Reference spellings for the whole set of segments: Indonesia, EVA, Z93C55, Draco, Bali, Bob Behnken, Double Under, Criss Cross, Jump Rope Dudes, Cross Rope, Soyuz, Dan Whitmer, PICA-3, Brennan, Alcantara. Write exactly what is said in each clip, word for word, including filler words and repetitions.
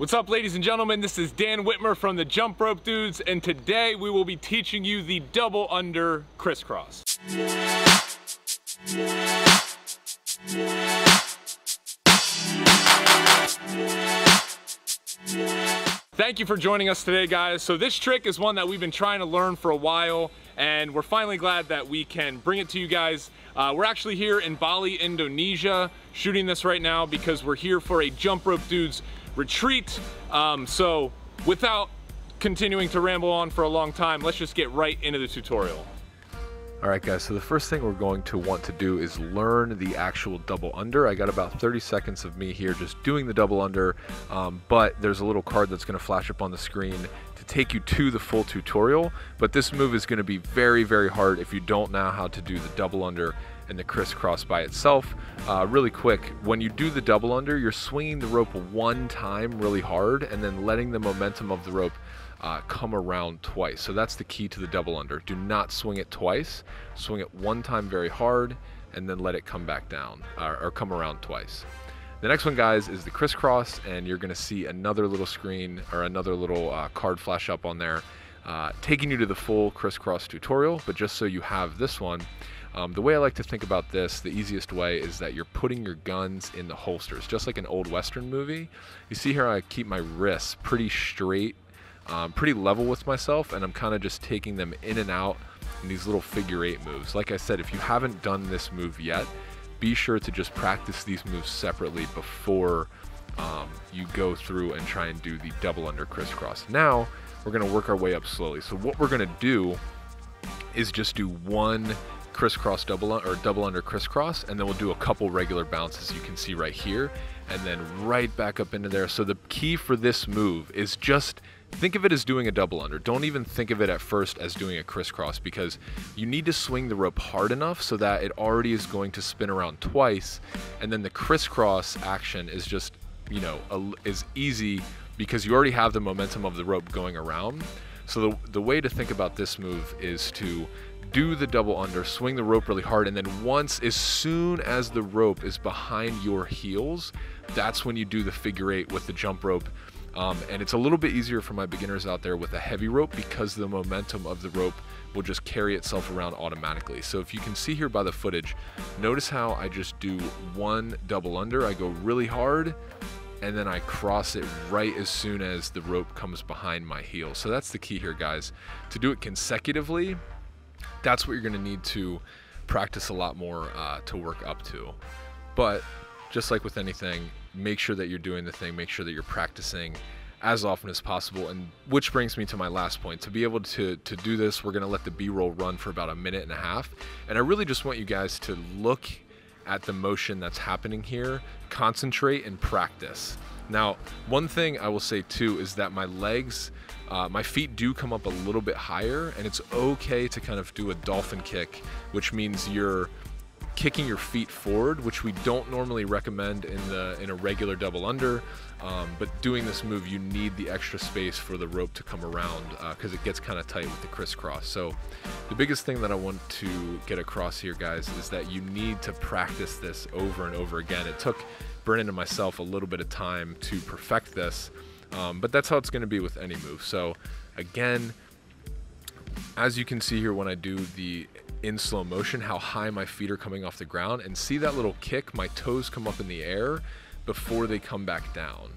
What's up, ladies and gentlemen? This is Dan Whitmer from the Jump Rope Dudes, and today we will be teaching you the double under crisscross. Thank you for joining us today, guys. So this trick is one that we've been trying to learn for a while, and we're finally glad that we can bring it to you guys. Uh, we're actually here in Bali, Indonesia, shooting this right now because we're here for a Jump Rope Dudes retreat. Um, so without continuing to ramble on for a long time, let's just get right into the tutorial. All right, guys, so the first thing we're going to want to do is learn the actual double under. I got about thirty seconds of me here just doing the double under, um, but there's a little card that's gonna flash up on the screen to take you to the full tutorial. But this move is gonna be very, very hard if you don't know how to do the double under and the crisscross by itself. Uh, really quick, when you do the double under, you're swinging the rope one time really hard and then letting the momentum of the rope uh, come around twice. So that's the key to the double under. Do not swing it twice. Swing it one time very hard and then let it come back down or, or come around twice. The next one, guys, is the crisscross, and you're gonna see another little screen or another little uh, card flash up on there uh, taking you to the full crisscross tutorial. But just so you have this one, Um, the way I like to think about this, the easiest way, is that you're putting your guns in the holsters, just like an old Western movie. You see here I keep my wrists pretty straight, um, pretty level with myself, and I'm kind of just taking them in and out in these little figure eight moves. Like I said, if you haven't done this move yet, be sure to just practice these moves separately before um, you go through and try and do the double under crisscross. Now, we're going to work our way up slowly. So what we're going to do is just do one crisscross double or double under crisscross, and then we'll do a couple regular bounces you can see right here, and then right back up into there. So the key for this move is just think of it as doing a double under. Don't even think of it at first as doing a crisscross, because you need to swing the rope hard enough so that it already is going to spin around twice, and then the crisscross action is just, you know, a, is easy because you already have the momentum of the rope going around. So the, the way to think about this move is to do the double under, swing the rope really hard, and then once, as soon as the rope is behind your heels, that's when you do the figure eight with the jump rope. Um, and it's a little bit easier for my beginners out there with a heavy rope because the momentum of the rope will just carry itself around automatically. So if you can see here by the footage, notice how I just do one double under. I go really hard, and then I cross it right as soon as the rope comes behind my heel. So that's the key here, guys. To do it consecutively, that's what you're gonna need to practice a lot more uh, to work up to. But just like with anything, make sure that you're doing the thing, make sure that you're practicing as often as possible. And which brings me to my last point. To be able to, to do this, we're gonna let the B-roll run for about a minute and a half. And I really just want you guys to look at the motion that's happening here, concentrate and practice. Now, one thing I will say too is that my legs, uh, my feet do come up a little bit higher, and it's okay to kind of do a dolphin kick, which means you're kicking your feet forward, which we don't normally recommend in the in a regular double under, um, but doing this move, you need the extra space for the rope to come around because uh, it gets kind of tight with the crisscross. So the biggest thing that I want to get across here, guys, is that you need to practice this over and over again. It took Brennan and myself a little bit of time to perfect this, um, but that's how it's going to be with any move. So again, as you can see here when I do the in slow motion, how high my feet are coming off the ground, and see that little kick, my toes come up in the air before they come back down.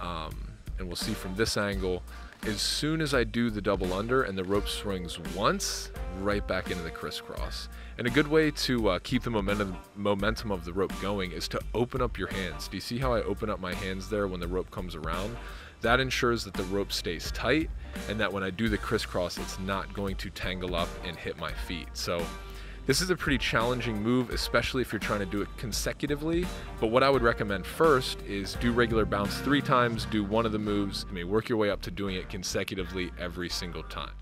Um, and we'll see from this angle, as soon as I do the double under and the rope swings once, right back into the crisscross. And a good way to uh, keep the momentum, momentum of the rope going is to open up your hands. Do you see how I open up my hands there when the rope comes around? That ensures that the rope stays tight and that when I do the crisscross, it's not going to tangle up and hit my feet. So this is a pretty challenging move, especially if you're trying to do it consecutively. But what I would recommend first is do regular bounce three times, do one of the moves, and work your way up to doing it consecutively every single time.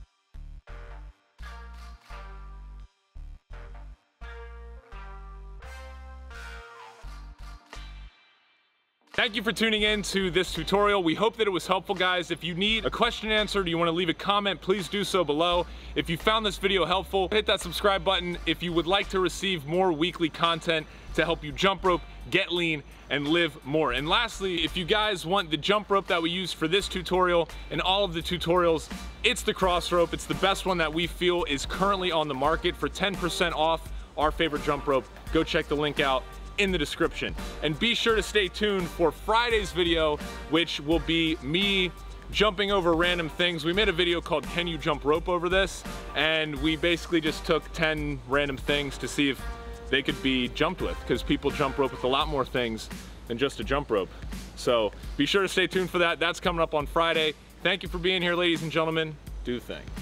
Thank you for tuning in to this tutorial. We hope that it was helpful, guys. If you need a question answered, you want to leave a comment, please do so below. If you found this video helpful, hit that subscribe button. If you would like to receive more weekly content to help you jump rope, get lean, and live more. And lastly, if you guys want the jump rope that we use for this tutorial and all of the tutorials, it's the Cross Rope. It's the best one that we feel is currently on the market for ten percent off our favorite jump rope. Go check the link out in the description. And be sure to stay tuned for Friday's video, which will be me jumping over random things. We made a video called Can You Jump Rope Over This? And we basically just took ten random things to see if they could be jumped with, because people jump rope with a lot more things than just a jump rope. So be sure to stay tuned for that. That's coming up on Friday. Thank you for being here, ladies and gentlemen. Do the thing.